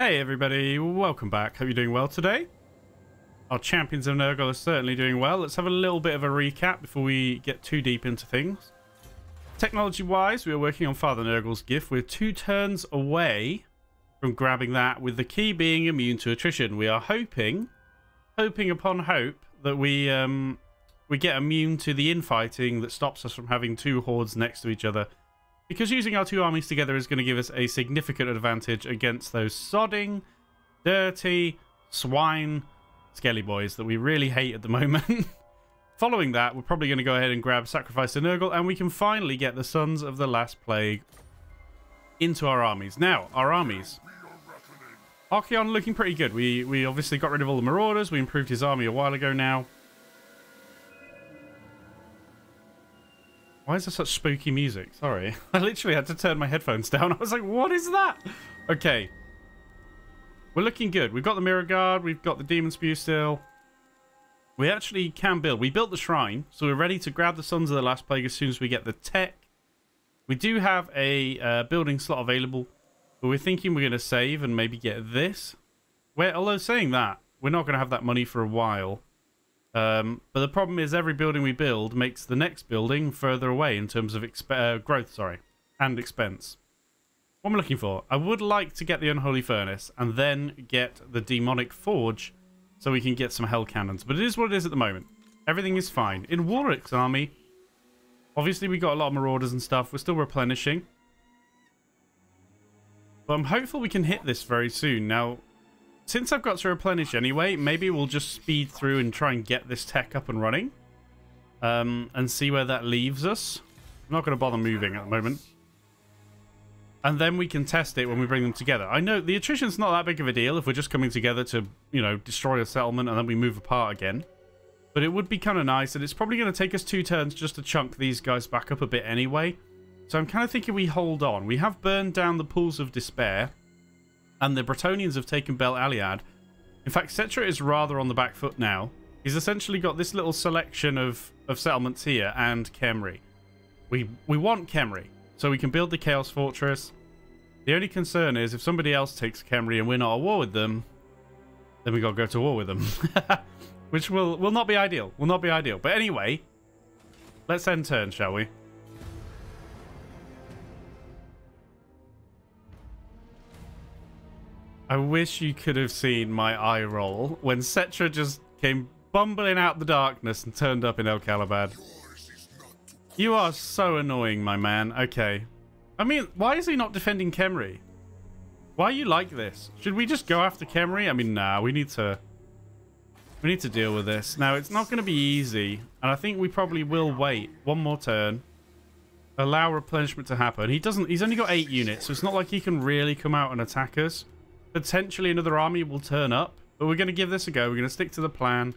Hey everybody, welcome back. Hope you're doing well today. Our Champions of Nurgle are certainly doing well. Let's have a little bit of a recap before we get too deep into things. Technology-wise, we are working on Father Nurgle's gift. We're 2 turns away from grabbing that, with the key being immune to attrition. We are hoping upon hope that we get immune to the infighting that stops us from having 2 hordes next to each other, because using our 2 armies together is going to give us a significant advantage against those sodding, dirty, swine, skelly boys that we really hate at the moment. Following that, we're probably going to go ahead and grab Sacrifice to Nurgle, and we can finally get the Sons of the Last Plague into our armies. Now, our armies. Archaon looking pretty good. We obviously got rid of all the Marauders. We improved his army a while ago now. Why is there such spooky music? Sorry. I literally had to turn my headphones down. I was like, what is that? Okay. We're looking good. We've got the Mirror Guard. We've got the Demon Spew still. We actually can build. We built the Shrine, so we're ready to grab the Sons of the Last Plague as soon as we get the tech. We do have a building slot available, but we're thinking we're going to save and maybe get this. Although saying that, we're not going to have that money for a while. But the problem is every building we build makes the next building further away in terms of growth, sorry, and expense. What am I looking for? I would like to get the Unholy Furnace and then get the Demonic Forge so we can get some Hell Cannons. But it is what it is at the moment. Everything is fine. In Wulfrik's army, obviously we got a lot of Marauders and stuff. We're still replenishing. But I'm hopeful we can hit this very soon. Now, since I've got to replenish anyway, maybe we'll just speed through and try and get this tech up and running. And see where that leaves us. I'm not going to bother moving at the moment. And then we can test it when we bring them together. I know the attrition's not that big of a deal if we're just coming together to, you know, destroy a settlement and then we move apart again. But it would be kind of nice, and it's probably going to take us 2 turns just to chunk these guys back up a bit anyway. So I'm kind of thinking we hold on. We have burned down the Pools of Despair. And the Bretonnians have taken Bel Aliad. In fact, Settra is rather on the back foot now. He's essentially got this little selection of settlements here and Khemri. We want Khemri, so we can build the Chaos Fortress. The only concern is if somebody else takes Khemri and we're not at war with them, then we got to go to war with them. Which will not be ideal. Will not be ideal. But anyway, let's end turn, shall we? I wish you could have seen my eye roll when Settra just came bumbling out the darkness and turned up in El Calabad. You are so annoying, my man. Okay. I mean, why is he not defending Khemri? Why are you like this? Should we just go after Khemri? I mean, nah, we need to deal with this. Now, it's not going to be easy, and I think we probably will wait 1 more turn. Allow replenishment to happen. He's only got 8 units, so it's not like he can really come out and attack us. Potentially another army will turn up, but we're going to give this a go. We're going to stick to the plan.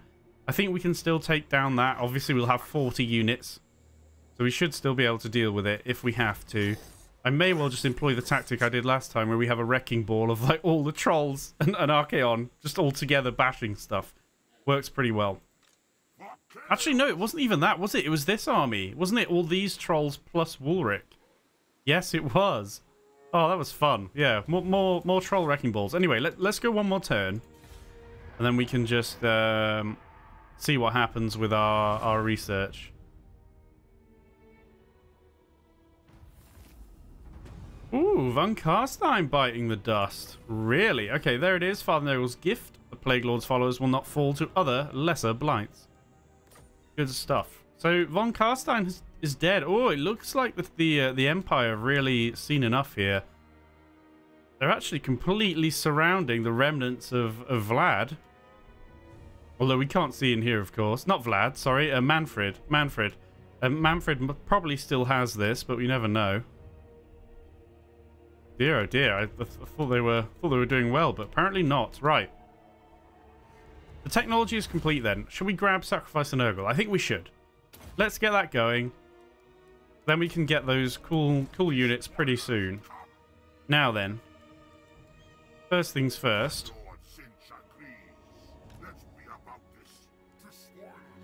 I think we can still take down that. Obviously, we'll have 40 units, so we should still be able to deal with it if we have to. I may well just employ the tactic I did last time where we have a wrecking ball of like all the trolls and Archaon just all together bashing stuff. Works pretty well. Actually, no, it wasn't even that, was it? It was this army. Wasn't it all these trolls plus Wulfrik? Yes, it was. Oh, that was fun. Yeah, more troll wrecking balls. Anyway, let's go 1 more turn. And then we can just see what happens with our research. Ooh, Von Karstein biting the dust. Really? Okay, there it is. Father Nurgle's gift. The Plague Lord's followers will not fall to other lesser blights. Good stuff. So, Von Karstein is dead. Oh, it looks like the Empire have really seen enough here. They're actually completely surrounding the remnants of Vlad. Although we can't see in here, of course. Not Vlad, sorry. Manfred. Manfred. Manfred probably still has this, but we never know. Dear, oh dear. I thought they were doing well, but apparently not. Right. The technology is complete then. Should we grab Sacrifice to Nurgle? I think we should. Let's get that going. Then we can get those cool units pretty soon. Now then. First things first.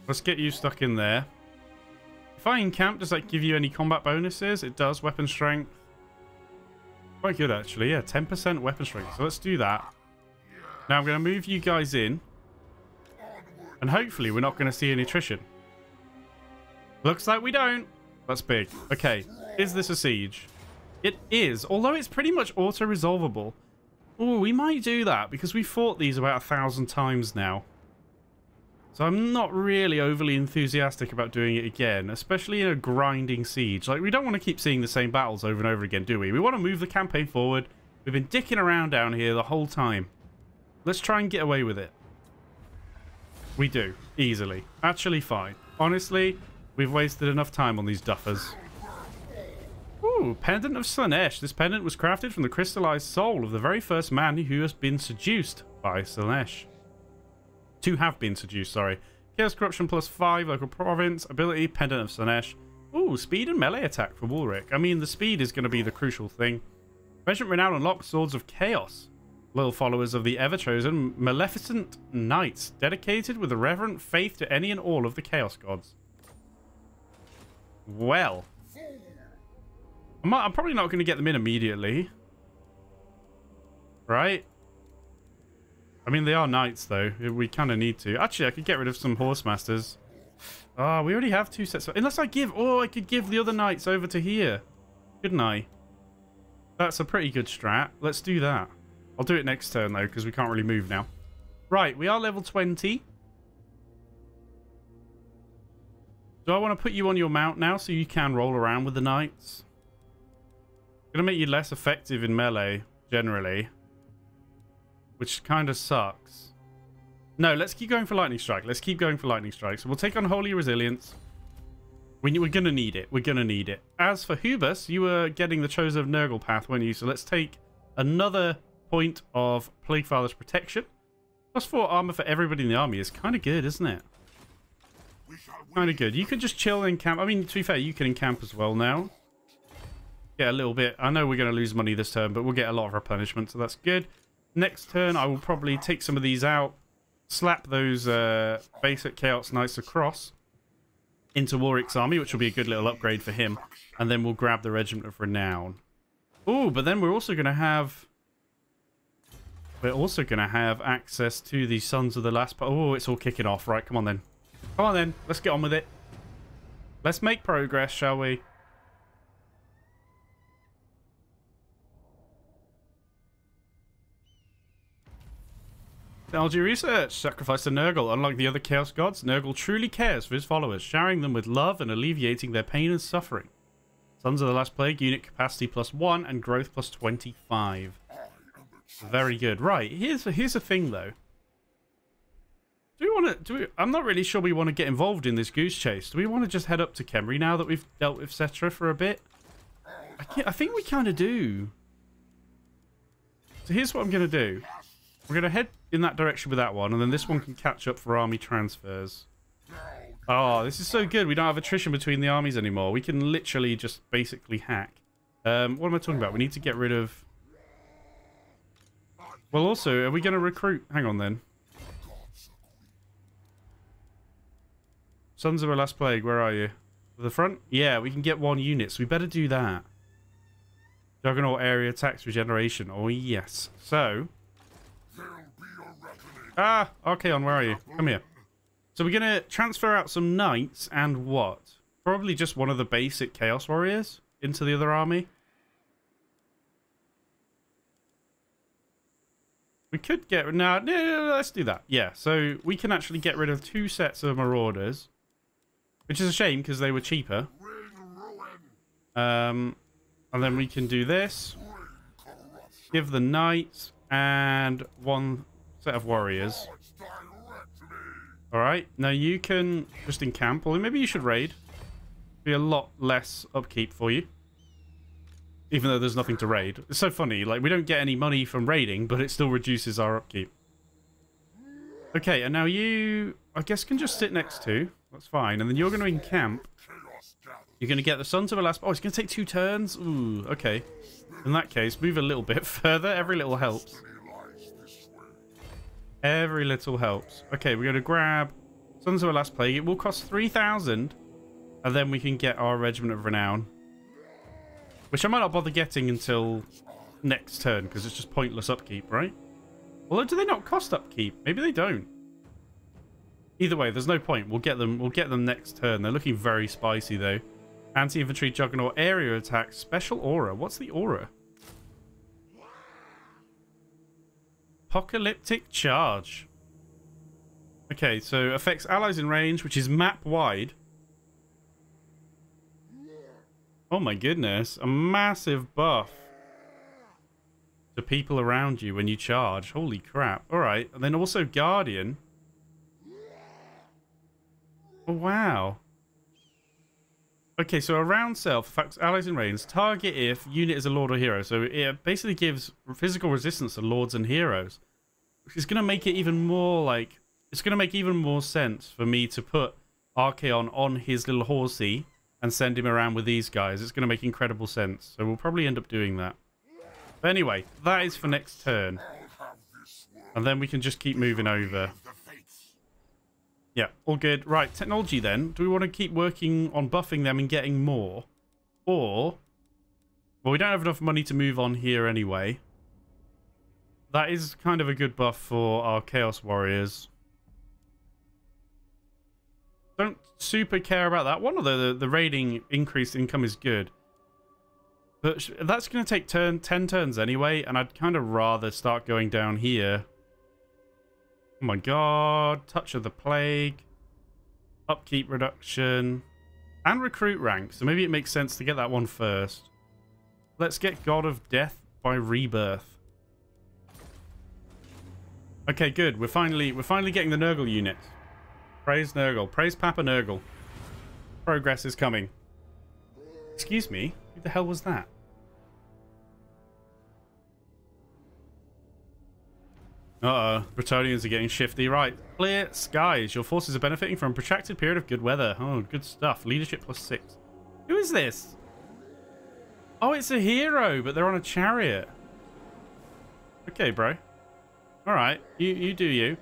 Let's get you stuck in there. If I encamp, does that give you any combat bonuses? It does. Weapon strength. Quite good, actually. Yeah, 10% weapon strength. So let's do that. Now I'm going to move you guys in. And hopefully we're not going to see any attrition. Looks like we don't. That's big. Okay. Is this a siege? It is. Although it's pretty much auto-resolvable. Oh, we might do that because we fought these about 1,000 times now. So I'm not really overly enthusiastic about doing it again, especially in a grinding siege. Like, we don't want to keep seeing the same battles over and over again, do we? We want to move the campaign forward. We've been dicking around down here the whole time. Let's try and get away with it. We do. Easily. Actually, fine. Honestly, we've wasted enough time on these duffers. Ooh, Pendant of Slaanesh. This pendant was crafted from the crystallized soul of the very first man who has been seduced by Slaanesh. To have been seduced, sorry. Chaos Corruption +5, local province, ability, Pendant of Slaanesh. Ooh, speed and melee attack for Wulfrik. I mean, the speed is going to be the crucial thing. Measurement Renown unlocked Swords of Chaos. Loyal followers of the ever-chosen Maleficent Knights, dedicated with a reverent faith to any and all of the Chaos Gods. Well. I'm probably not going to get them in immediately. Right? I mean, they are knights, though. We kind of need to. Actually, I could get rid of some horse masters. Ah, we already have 2 sets. Unless I give... Oh, I could give the other knights over to here. Couldn't I? That's a pretty good strat. Let's do that. I'll do it next turn, though, because we can't really move now. Right, we are level 20. Do I want to put you on your mount now so you can roll around with the knights? Going to make you less effective in melee, generally. Which kind of sucks. No, let's keep going for Lightning Strike. Let's keep going for Lightning Strike. So we'll take on Holy Resilience. We're going to need it. We're going to need it. As for Hubus, you were getting the Chosen of Nurgle path, weren't you? So let's take another point of Plaguefather's Protection. +4 armor for everybody in the army is kind of good, isn't it? Kind of good. You could just chill and camp. I mean, to be fair, you can encamp as well now. Get a little bit. I know we're going to lose money this turn, but we'll get a lot of replenishment, so that's good. Next turn, I will probably take some of these out, slap those basic Chaos Knights across into Warwick's army, which will be a good little upgrade for him, and then we'll grab the Regiment of Renown. Oh, but then we're also going to have access to the Sons of the Last Plague. Oh, it's all kicking off. Right, come on then. Come on then. Let's get on with it. Let's make progress, shall we? Technology research. Sacrifice to Nurgle. Unlike the other Chaos Gods, Nurgle truly cares for his followers, showering them with love and alleviating their pain and suffering. Sons of the Last Plague, unit capacity +1 and growth +25. Very good. Right, here's the thing though. I'm not really sure we want to get involved in this goose chase. Do we want to just head up to Khemri now that we've dealt with Settra for a bit? I think we kind of do. So here's what I'm going to do. We're going to head in that direction with that one, and then this one can catch up for army transfers. Oh, this is so good. We don't have attrition between the armies anymore. We can literally just basically hack. What am I talking about? We need to get rid of... Well, also, are we going to recruit? Hang on, then. Sons of the Last Plague, where are you? To the front? Yeah, we can get 1 unit, so we better do that. Juggernaut area, tax regeneration. Oh, yes. So... Ah, Archaon, where are you? Come here. So we're going to transfer out some knights and what? Probably just one of the basic Chaos Warriors into the other army. We could get... No, let's do that. Yeah, so we can actually get rid of 2 sets of Marauders, which is a shame because they were cheaper. And then we can do this. Give the knights and 1 set of warriors. Alright, now you can just encamp, or maybe you should raid. Be a lot less upkeep for you. Even though there's nothing to raid. It's so funny, like we don't get any money from raiding, but it still reduces our upkeep. Okay, and now you, I guess, can just sit next to. That's fine. And then you're going to encamp. You're going to get the Sons of the Last... Oh, it's going to take 2 turns? Ooh, okay. In that case, move a little bit further. Every little helps. Every little helps. Okay, we're going to grab Sons of the Last Plague. It will cost 3,000. And then we can get our Regiment of Renown. Which I might not bother getting until next turn, because it's just pointless upkeep, right? Although, do they not cost upkeep? Maybe they don't. Either way, there's no point. We'll get them next turn. They're looking very spicy, though. Anti-infantry juggernaut, area attack, special aura. What's the aura? Apocalyptic charge. Okay, so affects allies in range, which is map-wide. Oh my goodness, a massive buff to people around you when you charge. Holy crap. Alright, and then also Guardian. Oh, wow. Okay, so around self affects allies in range. Target if unit is a lord or hero. So it basically gives physical resistance to lords and heroes, which is going to make it even more like... It's going to make even more sense for me to put Archaon on his little horsey and send him around with these guys. It's going to make incredible sense. So we'll probably end up doing that. But anyway, that is for next turn. And then we can just keep moving over. Yeah, all good. Right, technology then. Do we want to keep working on buffing them and getting more? Or... Well, we don't have enough money to move on here anyway. That is kind of a good buff for our Chaos Warriors. Don't super care about that one, although the raiding increased income is good. But that's going to take 10 turns anyway, and I'd kind of rather start going down here. Oh my god, Touch of the Plague, upkeep reduction, and recruit rank. So maybe it makes sense to get that one first. Let's get God of Death by Rebirth. Okay, good. We're finally getting the Nurgle unit. Praise Nurgle. Praise Papa Nurgle. Progress is coming. Excuse me, who the hell was that? Uh-oh, Bretonnians are getting shifty. Right, clear skies. Your forces are benefiting from a protracted period of good weather. Oh, good stuff. Leadership +6. Who is this? Oh, it's a hero, but they're on a chariot. Okay, bro. All right, you do you.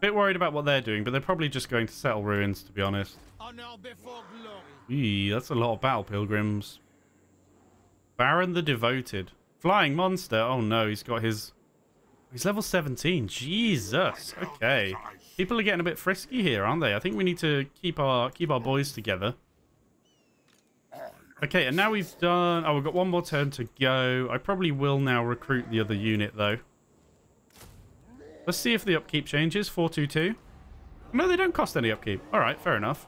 Bit worried about what they're doing, but they're probably just going to settle ruins, to be honest. Eee, that's a lot of battle pilgrims. Baron the Devoted. Flying monster. Oh, no, he's got his... He's level 17. Jesus. Okay. People are getting a bit frisky here, aren't they? I think we need to keep our boys together. Okay, and now we've done... Oh, we've got one more turn to go. I probably will now recruit the other unit, though. Let's see if the upkeep changes. 422. No, they don't cost any upkeep. All right, fair enough.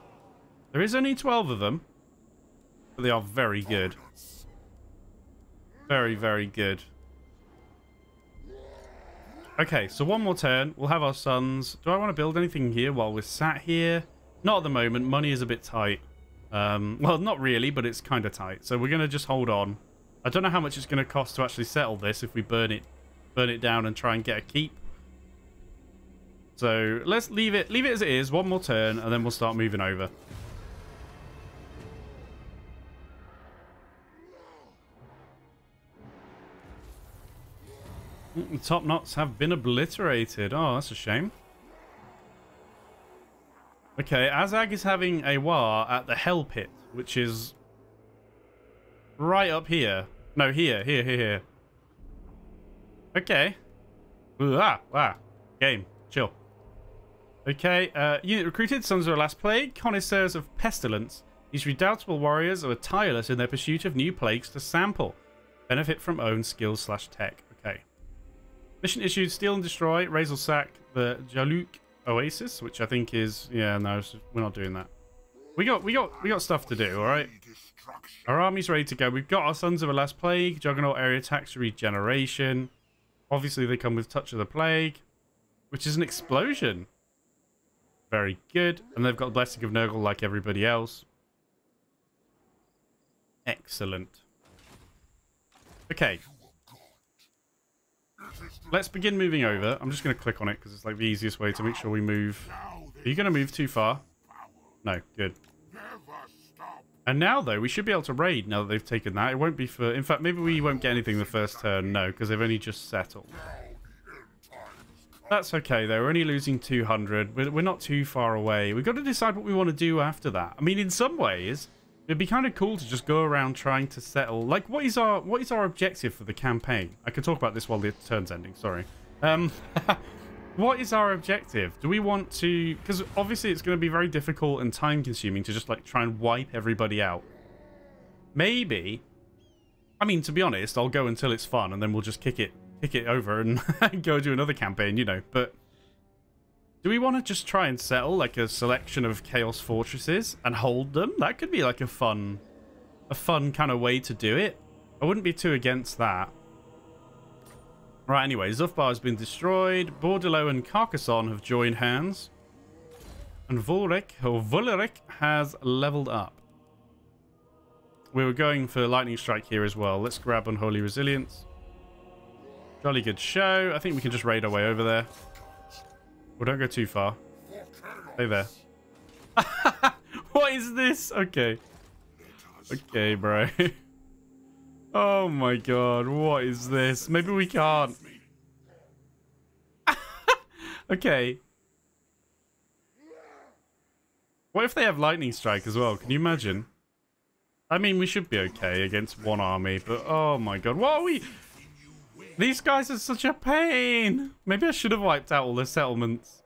There is only 12 of them. But they are very good. Very, very good. Okay, so one more turn. We'll have our sons. Do I want to build anything here while we're sat here? Not at the moment. Money is a bit tight. Well, not really, but it's kind of tight. So we're going to just hold on. I don't know how much it's going to cost to actually settle this if we burn it down and try and get a keep. So let's leave it as it is. One more turn, and then we'll start moving over. The top knots have been obliterated. Oh, that's a shame. Okay, Azag is having a war at the Hell Pit, which is right up here. No, here. Okay. Ooh, ah. Game. Chill. Okay, unit recruited, Sons of the Last Plague, Connoisseurs of Pestilence. These redoubtable warriors are tireless in their pursuit of new plagues to sample. Benefit from own skills /tech. Okay. Mission issued, steal and destroy, Razel Sack, the Jaluk Oasis, which I think is... Yeah, no, we're not doing that. We got stuff to do, alright? Our army's ready to go. We've got our Sons of the Last Plague, Juggernaut area attacks, regeneration. Obviously, they come with Touch of the Plague, which is an explosion. Very good. And they've got the Blessing of Nurgle like everybody else. Excellent. Okay. Let's begin moving over. I'm just going to click on it because it's like the easiest way to make sure we move. Are you going to move too far? No, good. And now, though, we should be able to raid now that they've taken that. It won't be for... In fact, maybe we won't get anything the first turn. No, because they've only just settled. That's okay, though. We're only losing 200. We're not too far away. We've got to decide what we want to do after that. I mean, in some ways, It'd be kind of cool to just go around trying to settle, like, what is our objective for the campaign? I could talk about this while the turn's ending, sorry. What is our objective? Do we want to, because obviously it's going to be very difficult and time consuming to just like try and wipe everybody out. Maybe, I mean, to be honest, I'll go until it's fun and then we'll just kick it over and go do another campaign, you know. But do we want to just try and settle like a selection of Chaos Fortresses and hold them? That could be like a fun kind of way to do it. I wouldn't be too against that. Right, anyway, Zufbar has been destroyed. Bordello and Carcassonne have joined hands. And Wulfrik has leveled up. We were going for Lightning Strike here as well. Let's grab Unholy Resilience. Jolly good show. I think we can just raid our way over there. Well, don't go too far. Stay there. What is this? Okay. Okay, bro. Oh my god, what is this? Maybe we can't. Okay. What if they have Lightning Strike as well? Can you imagine? I mean, we should be okay against one army, but oh my god. What are we? These guys are such a pain. Maybe I should have wiped out all the settlements.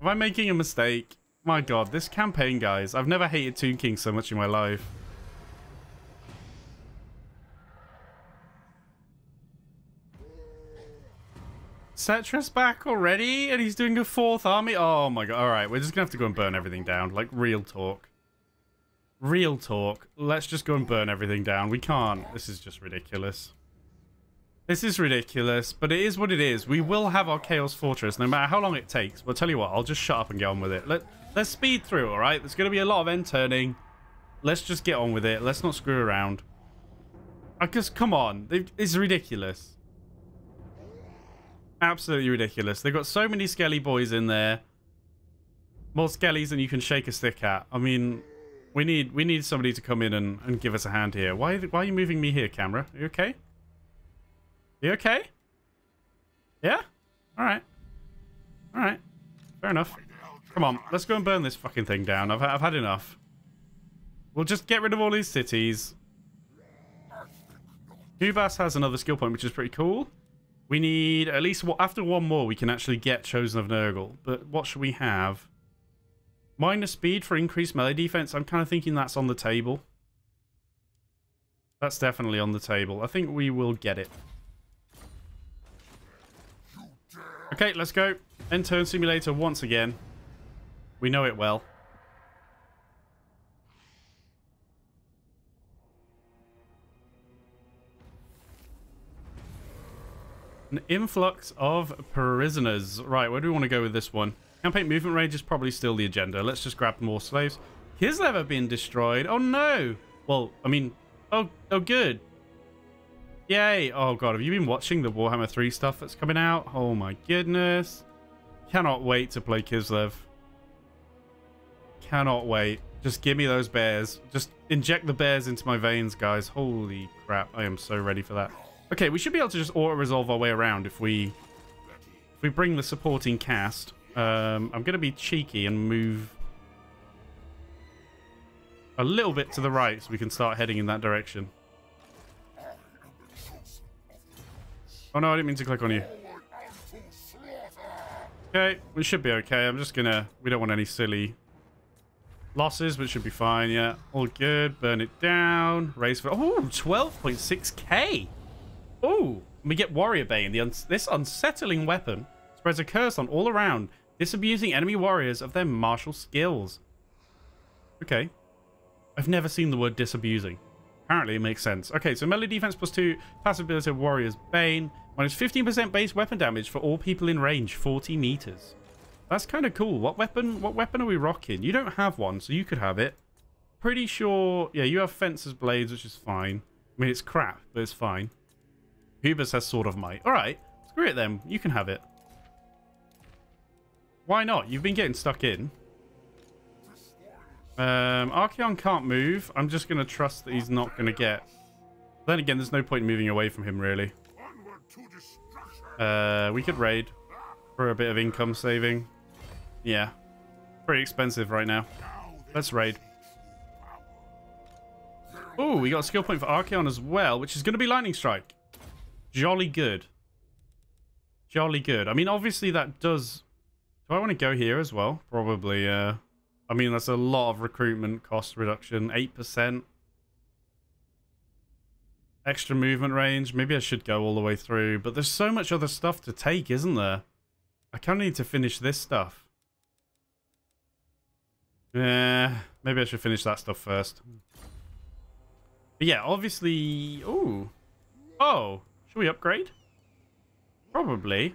Am I making a mistake? My god, this campaign, guys. I've never hated Tomb Kings so much in my life. Settra's back already, and he's doing a fourth army. Oh my god. All right, we're just gonna have to go and burn everything down. Like, real talk. Real talk. Let's just go and burn everything down. We can't. This is just ridiculous. This is ridiculous, but it is what it is. We will have our Chaos Fortress, no matter how long it takes. But I'll tell you what, I'll just shut up and get on with it. Let's speed through, all right? There's going to be a lot of end turning. Let's just get on with it. Let's not screw around. I just, come on. It's ridiculous. Absolutely ridiculous. They've got so many Skelly boys in there. More Skellies than you can shake a stick at. I mean, we need somebody to come in and give us a hand here. Why are you moving me here, camera? Are you okay? You okay? Yeah? Alright. Alright. Fair enough. Come on. Let's go and burn this fucking thing down. I've had enough. We'll just get rid of all these cities. Kubas has another skill point, which is pretty cool. We need at least, after one more, we can actually get Chosen of Nurgle. But what should we have? Minus speed for increased melee defense. I'm kind of thinking that's on the table. That's definitely on the table. I think we will get it. Okay, let's go. End turn simulator once again. We know it well. An influx of prisoners. Right, where do we want to go with this one? Campaign movement range is probably still the agenda. Let's just grab more slaves. Kislev have been destroyed. Oh, no. Well, I mean, oh, good. Yay. Oh, God. Have you been watching the Warhammer 3 stuff that's coming out? Oh, my goodness. Cannot wait to play Kislev. Cannot wait. Just give me those bears. Just inject the bears into my veins, guys. Holy crap. I am so ready for that. Okay, we should be able to just auto-resolve our way around if we bring the supporting cast. I'm going to be cheeky and move a little bit to the right so we can start heading in that direction. Oh no, I didn't mean to click on you. Okay, we should be okay. I'm just gonna... We don't want any silly losses, but it should be fine, yeah. All good. Burn it down. Raise for... Oh, 12.6k! Oh, we get Warrior Bane. This unsettling weapon spreads a curse on all around, disabusing enemy warriors of their martial skills. Okay. I've never seen the word disabusing. Apparently it makes sense. Okay, so melee defense plus 2, passive ability of Warrior's Bane, minus 15% base weapon damage for all people in range, 40 meters. That's kind of cool. What weapon are we rocking? You don't have one, so you could have it. Pretty sure, yeah, you have Fencer's Blades, which is fine. I mean, it's crap, but it's fine. Hubers has Sword of Might. All right, screw it then. You can have it. Why not? You've been getting stuck in. Archaon can't move. I'm just going to trust that he's not going to get... Then again, there's no point in moving away from him, really. We could raid for a bit of income saving. Yeah. Pretty expensive right now. Let's raid. Oh, we got a skill point for Archaon as well, which is going to be Lightning Strike. Jolly good. Jolly good. I mean, obviously that does... Do I want to go here as well? Probably, I mean, that's a lot of recruitment cost reduction. 8%. Extra movement range. Maybe I should go all the way through. But there's so much other stuff to take, isn't there? I kind of need to finish this stuff. Yeah, maybe I should finish that stuff first. But yeah, obviously... Ooh. Oh, should we upgrade? Probably.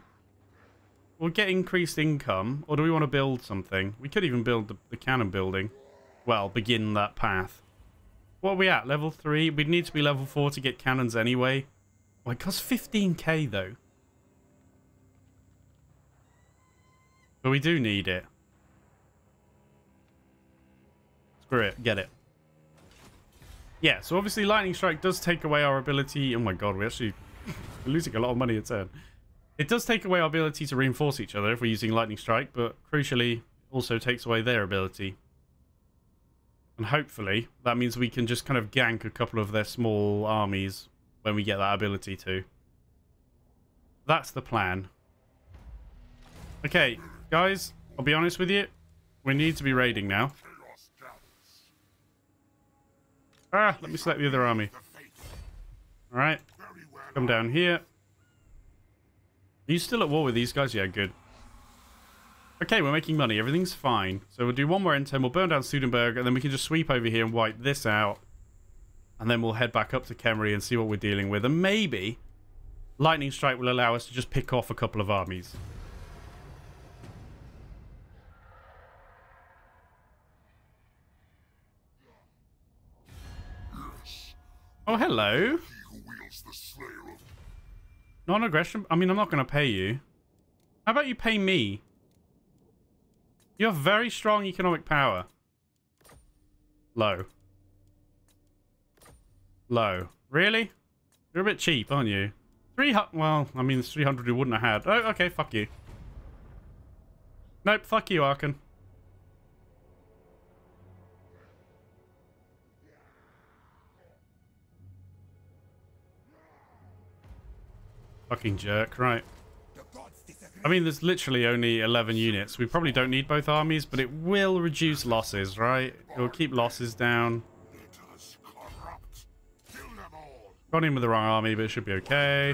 We'll get increased income. Or do we want to build something? We could even build the cannon building. Well, begin that path. What are we at? Level 3? We'd need to be level 4 to get cannons anyway. Well, it costs 15k though. But we do need it. Screw it. Get it. Yeah, so obviously Lightning Strike does take away our ability... Oh my god, we're actually losing a lot of money a turn. It does take away our ability to reinforce each other if we're using Lightning Strike, but crucially, it also takes away their ability. And hopefully, that means we can just kind of gank a couple of their small armies when we get that ability to. That's the plan. Okay, guys, I'll be honest with you. We need to be raiding now. Ah, let me select the other army. Alright. Come down here. Are you still at war with these guys? Yeah, good. Okay, we're making money. Everything's fine. So we'll do one more end turn. We'll burn down Sudenberg, and then we can just sweep over here and wipe this out. And then we'll head back up to Khemri and see what we're dealing with. And maybe Lightning Strike will allow us to just pick off a couple of armies. Oh, hello. Non-aggression? I mean, I'm not going to pay you. How about you pay me? You have very strong economic power. Low. Low. Really? You're a bit cheap, aren't you? 300. Well, I mean, it's 300 you wouldn't have had. Oh, okay. Fuck you. Nope. Fuck you, Arkhan. Fucking jerk, right. I mean, there's literally only 11 units. We probably don't need both armies, but it will reduce losses, right? It'll keep losses down. Got in with the wrong army, but it should be okay.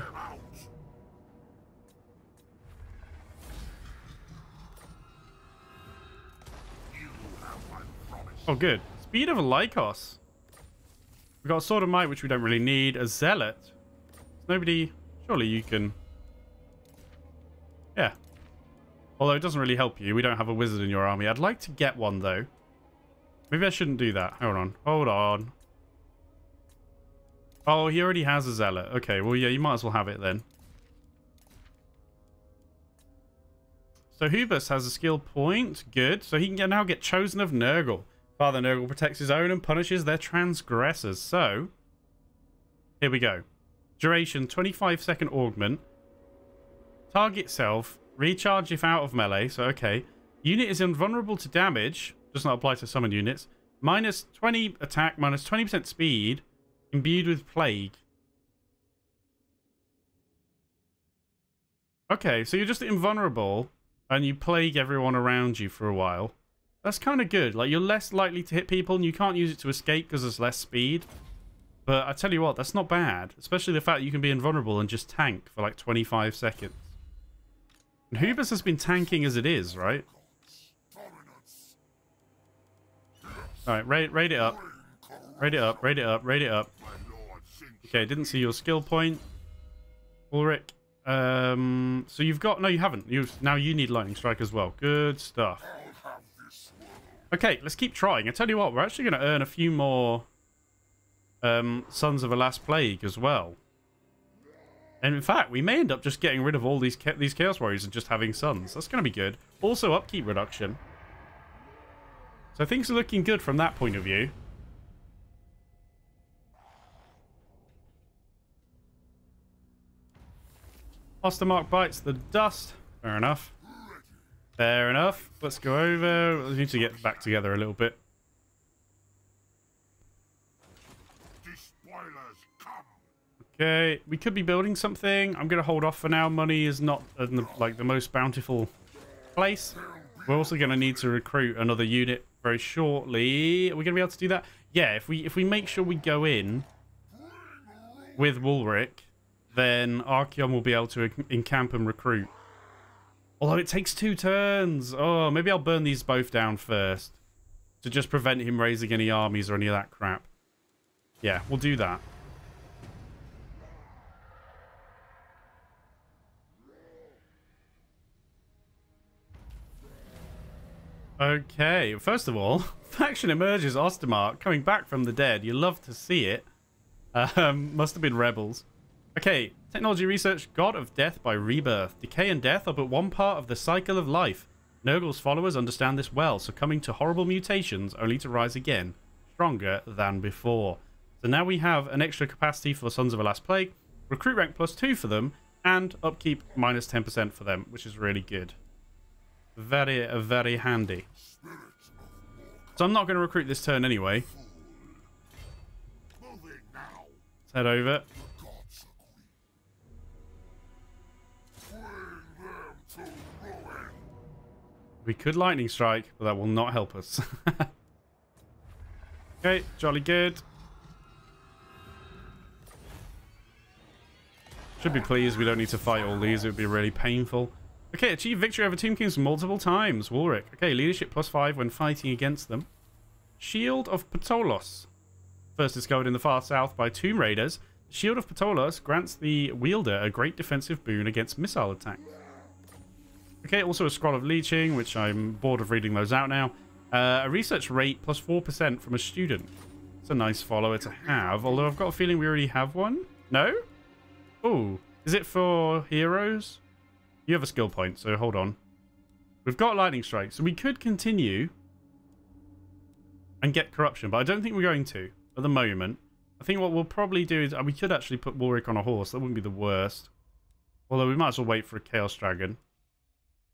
Oh, good. Speed of a Lycos. We've got a Sword of Might, which we don't really need. A Zealot. Nobody... Surely you can... Yeah. Although it doesn't really help you. We don't have a wizard in your army. I'd like to get one, though. Maybe I shouldn't do that. Hold on. Hold on. Oh, he already has a zealot. Okay, well, yeah, you might as well have it, then. So Hubus has a skill point. Good. So he can now get Chosen of Nurgle. Father Nurgle protects his own and punishes their transgressors. So, here we go. Duration, 25-second augment. Target self. Recharge if out of melee. So, okay. Unit is invulnerable to damage. Does not apply to summon units. Minus 20 attack, minus 20% speed. Imbued with plague. Okay, so you're just invulnerable. And you plague everyone around you for a while. That's kind of good. Like, you're less likely to hit people. And you can't use it to escape because there's less speed. But I tell you what, that's not bad. Especially the fact that you can be invulnerable and just tank for like 25 seconds. And Hubus has been tanking as it is, right? Alright, raid it up. Raid it up, raid it up, raid it up. Okay, didn't see your skill point. Ulrich. So you've got... No, you haven't. Now you need Lightning Strike as well. Good stuff. Okay, let's keep trying. I tell you what, we're actually going to earn a few more... Sons of the Last Plague as well. And in fact, we may end up just getting rid of all these Chaos Warriors and just having Sons. That's going to be good. Also, upkeep reduction. So things are looking good from that point of view. Ostermark bites the dust. Fair enough. Fair enough. Let's go over. We need to get back together a little bit. Okay, we could be building something. I'm going to hold off for now. Money is not like the most bountiful place. We're also going to need to recruit another unit very shortly. Are we going to be able to do that? Yeah, if we make sure we go in with Wulfrik, then Archaon will be able to encamp and recruit. Although it takes 2 turns. Oh, maybe I'll burn these both down first to just prevent him raising any armies or any of that crap. Yeah, we'll do that. Okay, first of all, faction emerges Ostermark, coming back from the dead. You love to see it. Must have been rebels. Okay, technology research, God of Death by Rebirth. Decay and death are but one part of the cycle of life. Nurgle's followers understand this well, succumbing to horrible mutations only to rise again, stronger than before. So now we have an extra capacity for Sons of the Last Plague, recruit rank +2 for them, and upkeep -10% for them, which is really good. Very, very handy. So I'm not going to recruit this turn anyway. Let's head over. We could lightning strike, but that will not help us. Okay, jolly good. Should be pleased we don't need to fight all these. It would be really painful. Okay, achieve victory over Tomb Kings multiple times, Wulfrik. Okay, leadership +5 when fighting against them. Shield of Patolos. First discovered in the far south by tomb raiders, the Shield of Patolos grants the wielder a great defensive boon against missile attacks. Okay, also a scroll of leeching, which I'm bored of reading those out now. A research rate +4% from a student. It's a nice follower to have, although I've got a feeling we already have one. No? Oh, is it for heroes? You have a skill point, so hold on. We've got lightning strike, so we could continue and get corruption, but I don't think we're going to at the moment. I think what we'll probably do is we could actually put Wulfrik on a horse. That wouldn't be the worst. Although we might as well wait for a Chaos Dragon.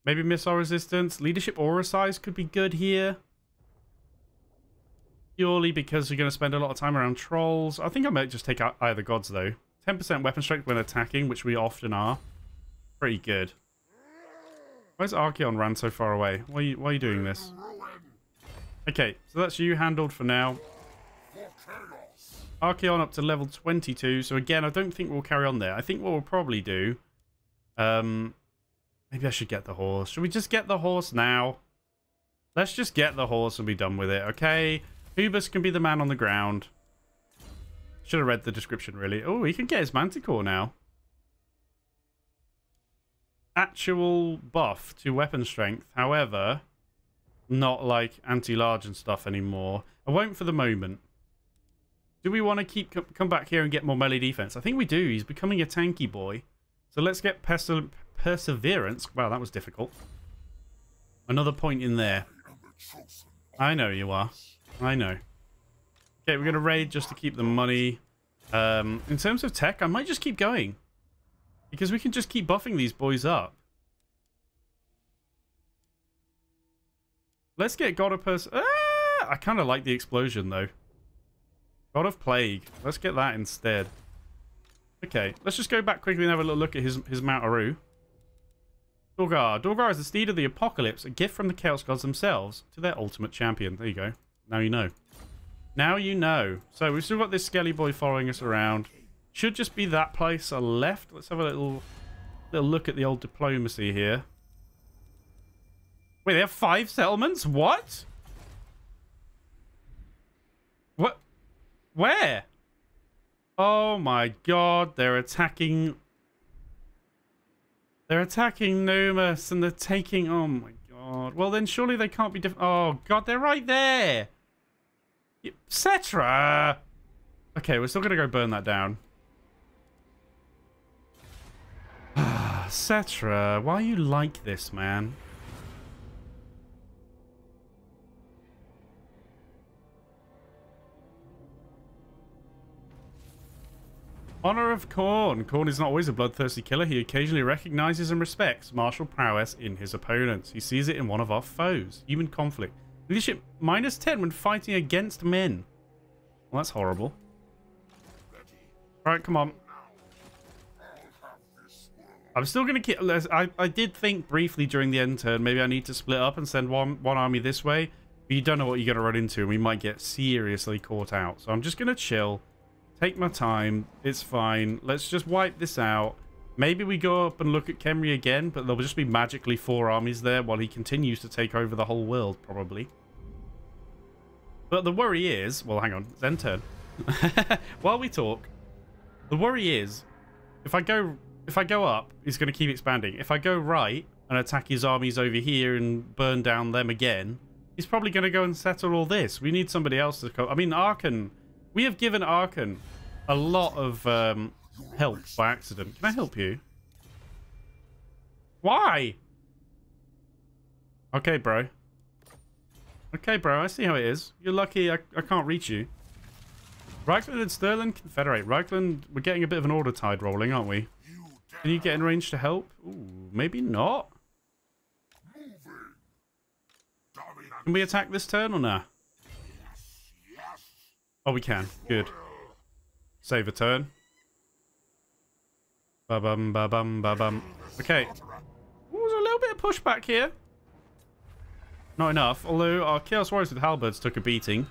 Maybe missile resistance. Leadership aura size could be good here. Purely because we're going to spend a lot of time around trolls. I think I might just take out Eye of the Gods, though. 10% weapon strength when attacking, which we often are. Pretty good. Why's Archaon ran so far away? Why are you doing this? Okay, so that's you handled for now. Archaon up to level 22. So again, I don't think we'll carry on there. I think what we'll probably do... Maybe I should get the horse. Should we just get the horse now? Let's just get the horse and be done with it, okay? Hubus can be the man on the ground. Should have read the description, really. Oh, he can get his manticore now. Actual buff to weapon strength, however, not like anti-large and stuff anymore. I won't for the moment. Do we want to come back here and get more melee defense? I think we do. He's becoming a tanky boy. So let's get Perseverance. Wow, that was difficult. Another point in there. I know you are. I know. Okay, we're going to raid just to keep the money. In terms of tech, I might just keep going. Because we can just keep buffing these boys up. Let's get God of I kind of like the explosion, though. God of Plague. Let's get that instead. Okay, let's just go back quickly and have a little look at his Mount Aru. Dorgar. Dorgar is the steed of the apocalypse, a gift from the Chaos Gods themselves to their ultimate champion. There you go. Now you know. Now you know. So we've still got this skelly boy following us around. Should just be that place I left. Let's have a little look at the old diplomacy here. Wait, they have 5 settlements? What? What? Where? Oh my god, they're attacking. They're attacking Numas and they're taking... Oh my god. Well then surely they can't be... Oh god, they're right there. Settra. Okay, we're still going to go burn that down. Settra, why are you like this, man? Honor of Khorne. Khorne is not always a bloodthirsty killer. He occasionally recognizes and respects martial prowess in his opponents. He sees it in one of our foes. Human conflict. Leadership -10 when fighting against men. Well, that's horrible. All right, come on. I'm still going to keep... I did think briefly during the end turn, maybe I need to split up and send one army this way. But you don't know what you're going to run into. We might get seriously caught out. So I'm just going to chill. Take my time. It's fine. Let's just wipe this out. Maybe we go up and look at Khemri again, but there'll just be magically 4 armies there while he continues to take over the whole world, probably. But the worry is... Well, hang on. It's end turn. While we talk, the worry is, if I go up, it's going to keep expanding. If I go right and attack his armies over here and burn down them again, he's probably going to go and settle all this. We need somebody else to come. I mean, Arkhan... We have given Arkhan a lot of help by accident. Can I help you? Why? Okay, bro. Okay, bro. I see how it is. You're lucky I can't reach you. Reikland and Sterling confederate. Reikland, we're getting a bit of an order tide rolling, aren't we? Can you get in range to help? Ooh, maybe not. Can we attack this turn or nah? Oh, we can. Good. Save a turn. Ba-bum, ba-bum, ba-bum. Okay. Ooh, there's a little bit of pushback here. Not enough. Although our Chaos Warriors with Halberds took a beating.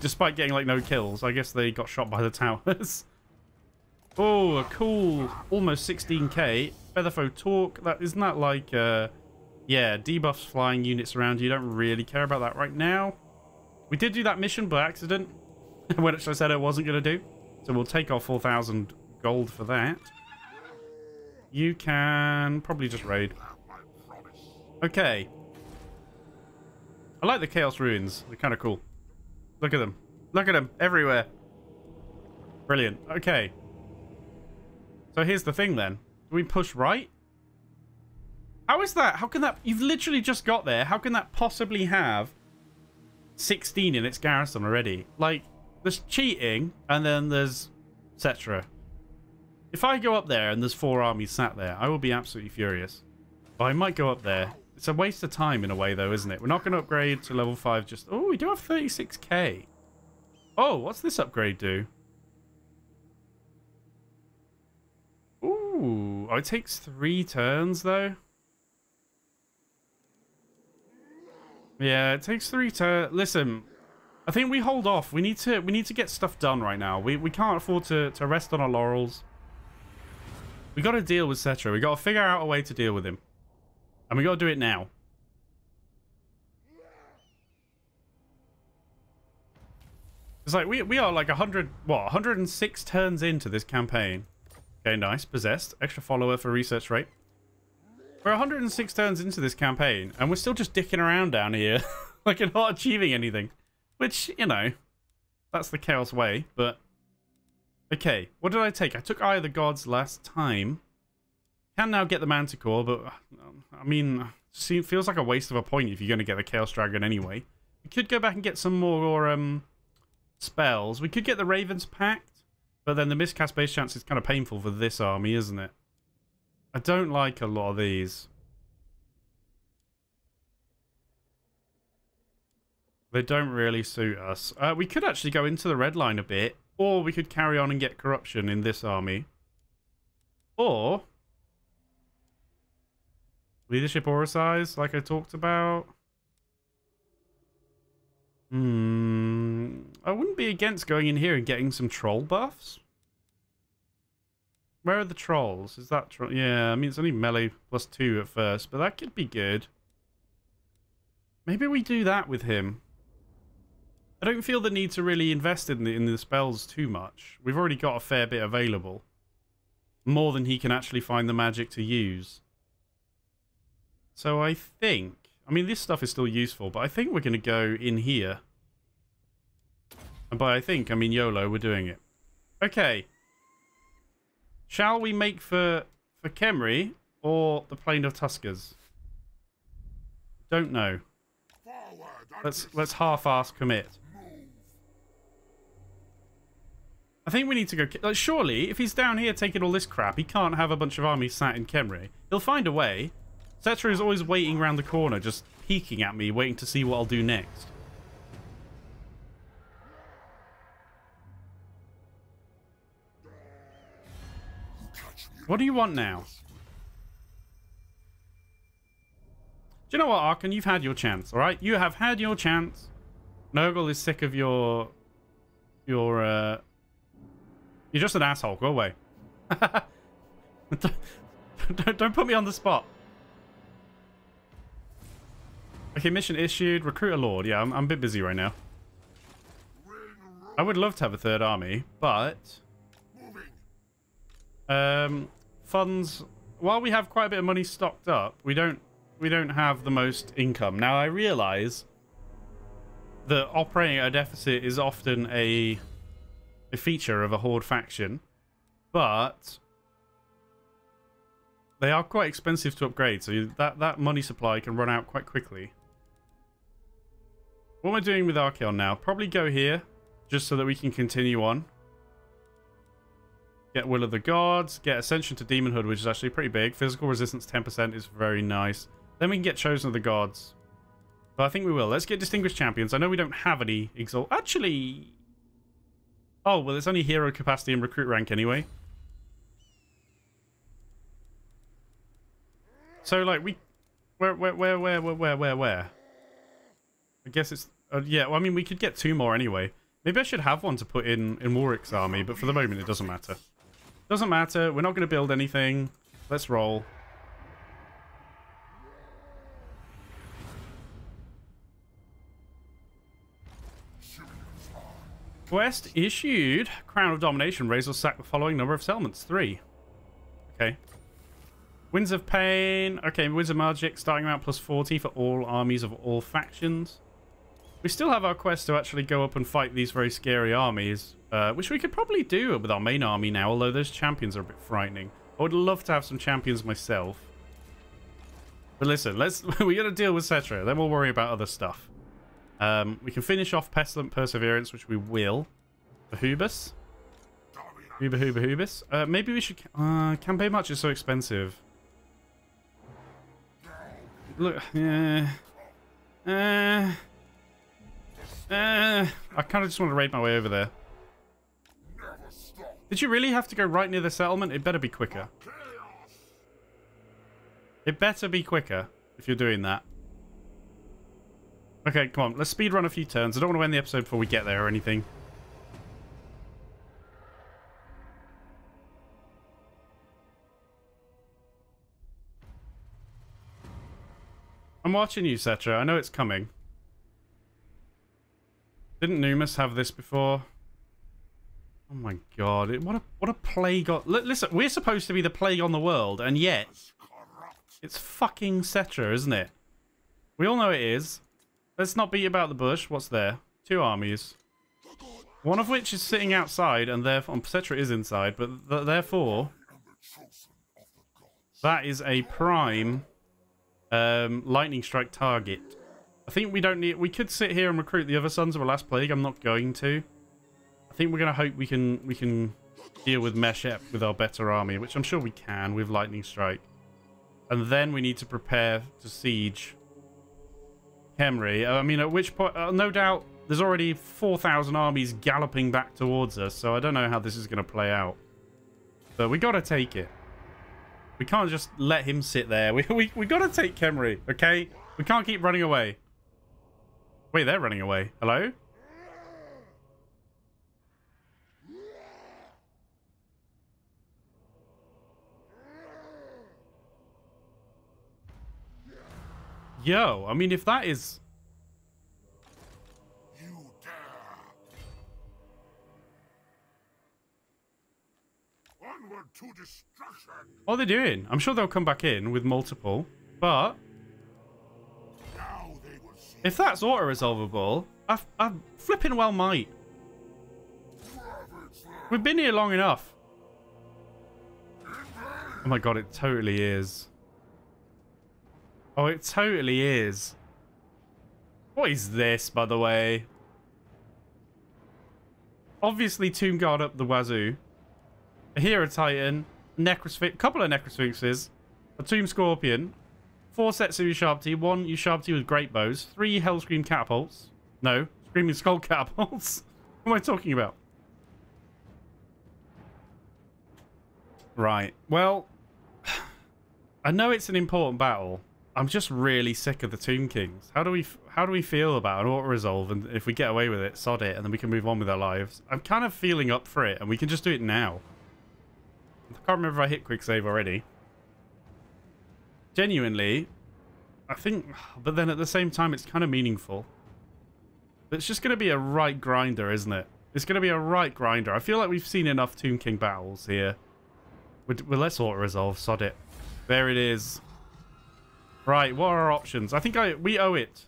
Despite getting, like, no kills. I guess they got shot by the towers. Oh, a cool almost 16k. Featherfoe Torque. That, isn't that like, yeah, debuffs flying units around you. Don't really care about that right now. We did do that mission by accident. Which I said I wasn't going to do. So we'll take our 4,000 gold for that. You can probably just raid. Okay. I like the Chaos Ruins. They're kind of cool. Look at them. Look at them. Everywhere. Brilliant. Okay. So here's the thing then. Do we push right? How is that? How can that... You've literally just got there. How can that possibly have 16 in its garrison already? Like, there's cheating, and then there's Settra. If I go up there and there's 4 armies sat there, I will be absolutely furious. But I might go up there. It's a waste of time in a way, though, isn't it? We're not going to upgrade to level 5 just... Oh, we do have 36k. Oh, what's this upgrade do? Ooh, oh, it takes 3 turns, though. Yeah, it takes 3 to listen. I think we hold off. We need to get stuff done right now. We can't afford to rest on our laurels. We got to deal with Settra. We got to figure out a way to deal with him, and we got to do it now. It's like we are like 106 turns into this campaign. Okay, nice. Possessed extra follower for research rate. We're 106 turns into this campaign, and we're still just dicking around down here, like and not achieving anything. Which, you know, that's the Chaos way, but... Okay, what did I take? I took Eye of the Gods last time. Can now get the Manticore, but, I mean, it feels like a waste of a point if you're going to get the Chaos Dragon anyway. We could go back and get some more spells. We could get the Raven's Pact, but then the miscast base chance is kind of painful for this army, isn't it? I don't like a lot of these. They don't really suit us. We could actually go into the red line a bit. Or we could carry on and get corruption in this army. Or... Leadership aura size, like I talked about. I wouldn't be against going in here and getting some troll buffs. Where are the trolls? Is that troll? Yeah, I mean, it's only melee plus 2 at first, but that could be good. Maybe we do that with him. I don't feel the need to really invest in the spells too much. We've already got a fair bit available. More than he can actually find the magic to use. So I think... I mean, this stuff is still useful, but I think we're going to go in here. And by I think, I mean YOLO, we're doing it. Okay. Shall we make for Khemri or the Plain of Tuskers? Don't know. Let's half-ass commit. I think we need to go... Like, surely, if he's down here taking all this crap, he can't have a bunch of armies sat in Khemri. He'll find a way. Settra is always waiting around the corner, just peeking at me, waiting to see what I'll do next. What do you want now? Do you know what, Arkhan? You've had your chance, all right? You have had your chance. Nurgle is sick of you're just an asshole. Go away. Don't put me on the spot. Okay, mission issued. Recruit a lord. Yeah, I'm a bit busy right now. I would love to have a third army, but... funds... While we have quite a bit of money stocked up, we don't have the most income. Now, I realize that operating at a deficit is often a feature of a horde faction, but... they are quite expensive to upgrade, so that money supply can run out quite quickly. What am I doing with Archaon now? Probably go here, just so that we can continue on. Get Will of the Gods, get Ascension to Demonhood, which is actually pretty big. Physical resistance 10% is very nice. Then we can get Chosen of the Gods. But I think we will. Let's get Distinguished Champions. I know we don't have any Exalt. Actually... oh, well, it's only Hero Capacity and Recruit Rank anyway. So, like, we... Where? I guess it's... yeah, well, I mean, we could get two more anyway. Maybe I should have one to put in Warwick's army, but for the moment, it doesn't matter. Doesn't matter. We're not going to build anything. Let's roll. Quest issued. Crown of Domination. Raise or sack the following number of settlements. 3. Okay. Winds of Pain. Okay, Winds of Magic, starting amount plus 40 for all armies of all factions. We still have our quest to actually go up and fight these very scary armies, which we could probably do with our main army now, although those champions are a bit frightening. I would love to have some champions myself. But listen, we're going to deal with Settra, then we'll worry about other stuff. We can finish off Pestilent Perseverance, which we will. For Hubus. Hubus. Maybe we should... campaign match is so expensive. Look, yeah. I kind of just want to raid my way over there. Did you really have to go right near the settlement? It better be quicker. It better be quicker if you're doing that. Okay, come on. Let's speedrun a few turns. I don't want to end the episode before we get there or anything. I'm watching you, Settra. I know it's coming. Didn't Numas have this before? Oh my god. What a plague on... Listen, we're supposed to be the plague on the world, and yet... it's fucking Settra, isn't it? We all know it is. Let's not beat about the bush. What's there? 2 armies. One of which is sitting outside, and therefore... Settra is inside, but therefore... that is a prime... Lightning Strike target. I think we don't need... we could sit here and recruit the other Sons of the Last Plague. I'm not going to. I think we're going to hope we can deal with Meshep with our better army, which I'm sure we can with Lightning Strike. And then we need to prepare to siege Khemri. I mean, at which point... no doubt there's already 4,000 armies galloping back towards us, so I don't know how this is going to play out. But we got to take it. We can't just let him sit there. We got to take Khemri, okay? We can't keep running away. Wait, they're running away. Hello? Yo, I mean, if that is... to destruction. What are they doing? I'm sure they'll come back in with multiple, but now they will see. If that's auto-resolvable, I flipping well might. We've been here long enough. Oh my god, it totally is. Oh, it totally is. What is this, by the way? Obviously, Tomb Guard up the wazoo. A Hero Titan, couple of Necrosphinxes, a Tomb Scorpion, 4 sets of Ushabti, 1 Ushabti with Great Bows, 3 Hellscream Catapults. No, Screaming Skull Catapults. What am I talking about? Right, well, I know it's an important battle. I'm just really sick of the Tomb Kings. How do we feel about an auto-resolve, and if we get away with it, sod it, and then we can move on with our lives? I'm kind of feeling up for it, and we can just do it now. I can't remember if I hit quick save already. Genuinely, I think, but then at the same time, it's kind of meaningful. It's just going to be a right grinder, isn't it? It's going to be a right grinder. I feel like we've seen enough Tomb King battles here. Well, let's auto-resolve, sod it. There it is. Right, what are our options? I think we owe it.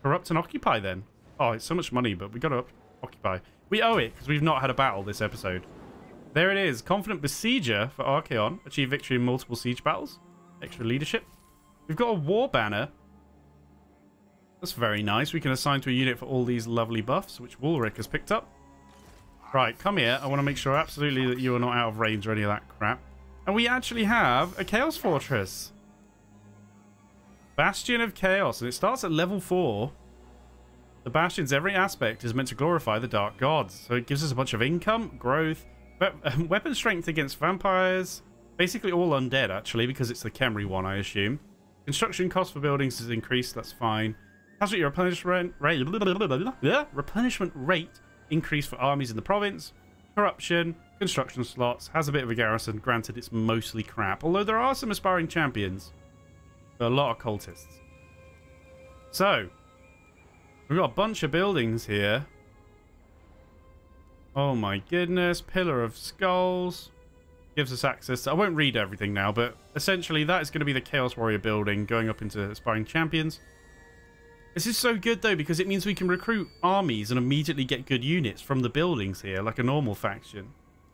Corrupt and occupy, then. Oh, it's so much money, but we got to occupy. We owe it, because we've not had a battle this episode. There it is. Confident Besieger for Archaon. Achieve victory in multiple siege battles. Extra leadership. We've got a war banner. That's very nice. We can assign to a unit for all these lovely buffs, which Wulfrik has picked up. Right, come here. I want to make sure absolutely that you are not out of range or any of that crap. And we actually have a Chaos Fortress. Bastion of Chaos, and it starts at level 4. The Bastion's every aspect is meant to glorify the Dark Gods, so it gives us a bunch of income, growth, weapon strength against vampires, basically all undead actually, because it's the Khemri one, I assume. Construction cost for buildings is increased, that's fine. Has your replenishment rate increased for armies in the province? Corruption, construction slots, has a bit of a garrison, granted it's mostly crap, although there are some aspiring champions. A lot of cultists. So we've got a bunch of buildings here. Oh my goodness. Pillar of Skulls gives us access to, I won't read everything now, but essentially that is going to be the Chaos Warrior building going up into Aspiring Champions. This is so good though, because it means we can recruit armies and immediately get good units from the buildings here like a normal faction.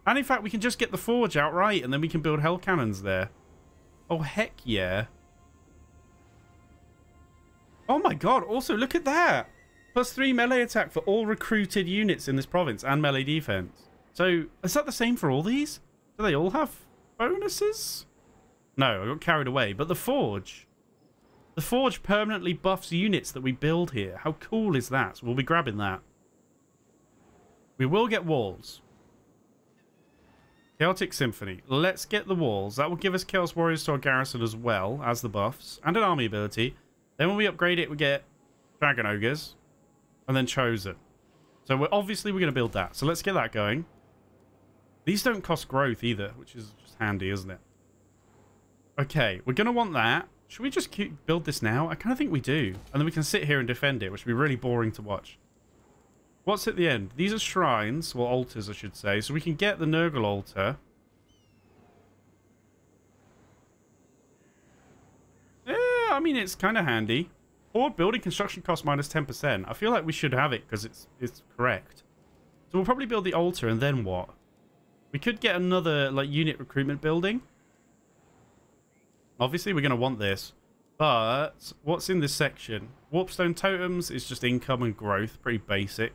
And in fact we can just get the forge outright and then we can build Hell Cannons there. Oh heck yeah. Oh my god, also look at that! Plus 3 melee attack for all recruited units in this province and melee defense. So, is that the same for all these? Do they all have bonuses? No, I got carried away. But the Forge. The Forge permanently buffs units that we build here. How cool is that? So we'll be grabbing that. We will get walls. Chaotic Symphony. Let's get the walls. That will give us Chaos Warriors to our garrison as well as the buffs and an army ability. Then when we upgrade it, we get Dragon Ogres and then Chosen. So we're going to build that. So let's get that going. These don't cost growth either, which is just handy, isn't it? Okay, we're going to want that. Should we just build this now? I kind of think we do. And then we can sit here and defend it, which would be really boring to watch. What's at the end? These are shrines, well, altars, I should say. So we can get the Nurgle altar. I mean, it's kind of handy. Or building construction cost minus 10%. I feel like we should have it because it's correct. So we'll probably build the altar and then what? We could get another like unit recruitment building. Obviously, we're going to want this. But what's in this section? Warpstone totems is just income and growth. Pretty basic.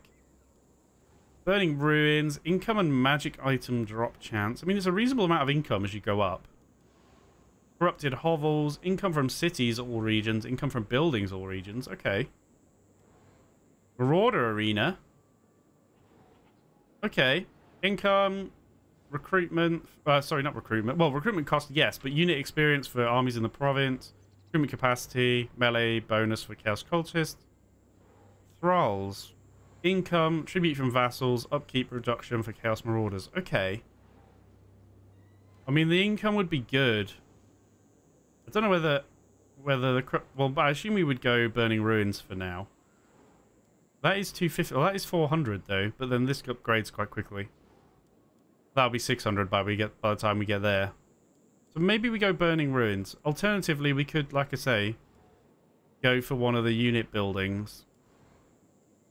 Burning Ruins. Income and magic item drop chance. I mean, it's a reasonable amount of income as you go up. Corrupted hovels, income from cities, all regions, income from buildings, all regions. Okay. Marauder Arena. Okay. Income, recruitment, sorry, not recruitment. Well, recruitment cost, yes, but unit experience for armies in the province, recruitment capacity, melee bonus for Chaos Cultists. Thralls, income, tribute from vassals, upkeep reduction for Chaos Marauders. Okay. I mean, the income would be good. I don't know whether the... Well, but I assume we would go Burning Ruins for now. That is 250... Well, that is 400, though. But then this upgrades quite quickly. That'll be 600 by the time we get there. So maybe we go Burning Ruins. Alternatively, we could, like I say, go for one of the unit buildings.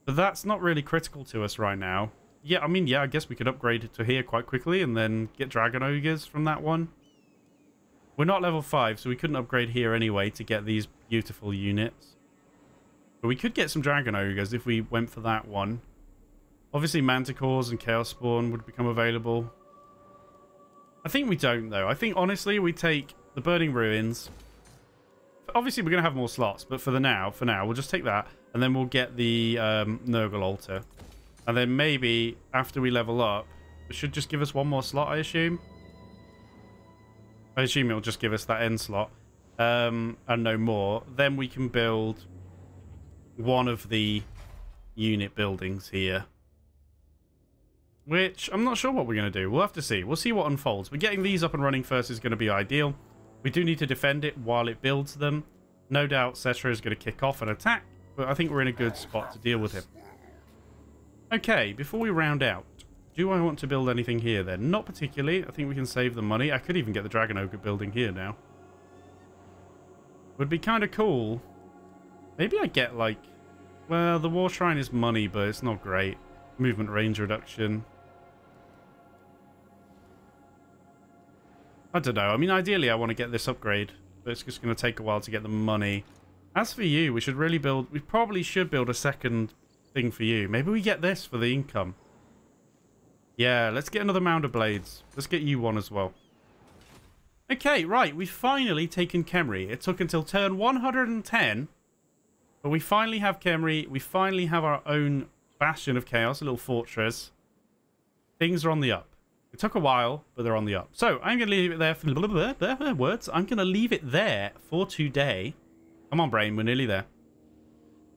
But that's not really critical to us right now. Yeah, I mean, yeah, I guess we could upgrade it to here quite quickly and then get Dragon Ogres from that one. We're not level 5, so we couldn't upgrade here anyway to get these beautiful units. But we could get some Dragon Ogres if we went for that one. Obviously, Manticores and Chaos Spawn would become available. I think we don't, though. I think, honestly, we take the Burning Ruins. Obviously, we're going to have more slots, but for now, we'll just take that. And then we'll get the Nurgle Altar. And then maybe, after we level up, it should just give us one more slot, I assume. I assume it'll just give us that end slot. and no more, then we can build one of the unit buildings here, which I'm not sure what we're going to do. We'll have to see. We'll see what unfolds. But getting these up and running first is going to be ideal. We do need to defend it while it builds them. No doubt Settra is going to kick off and attack, but I think we're in a good spot to deal with him. Okay, before we round out, do I want to build anything here then? Not particularly. I think we can save the money. I could even get the Dragon Ogre building here now. Would be kind of cool. Maybe I get like... Well, the War Shrine is money, but it's not great. Movement range reduction. I don't know. I mean, ideally, I want to get this upgrade, but it's just going to take a while to get the money. As for you, we should really build... We probably should build a second thing for you. Maybe we get this for the income. Yeah, let's get another Mound of Blades. Let's get you one as well. Okay, right. We've finally taken Khemri. It took until turn 110, but we finally have Khemri. We finally have our own Bastion of Chaos, a little fortress. Things are on the up. It took a while, but they're on the up. So I'm going to leave it there for words. I'm going to leave it there for today. Come on, brain. We're nearly there.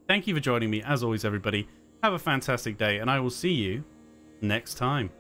Thank you for joining me. As always, everybody, have a fantastic day, and I will see you next time.